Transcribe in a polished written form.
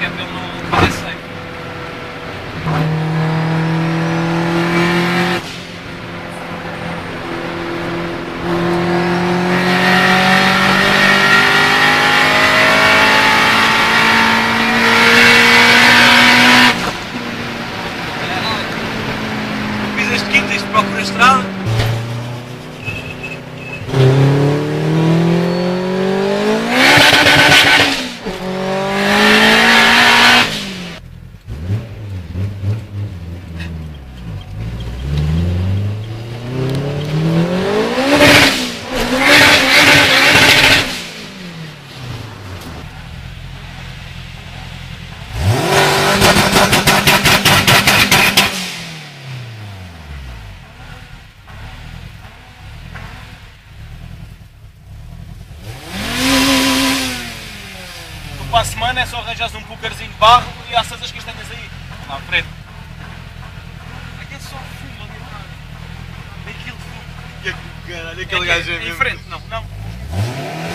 que é para ele não fazer seco. Para a semana é só arranjares um pucarzinho de barro e assas as castanhas aí. Lá à frente. Aqui é só fumo ali atrás. Aquele fumo. Aquele gajo é mesmo. Em frente, não.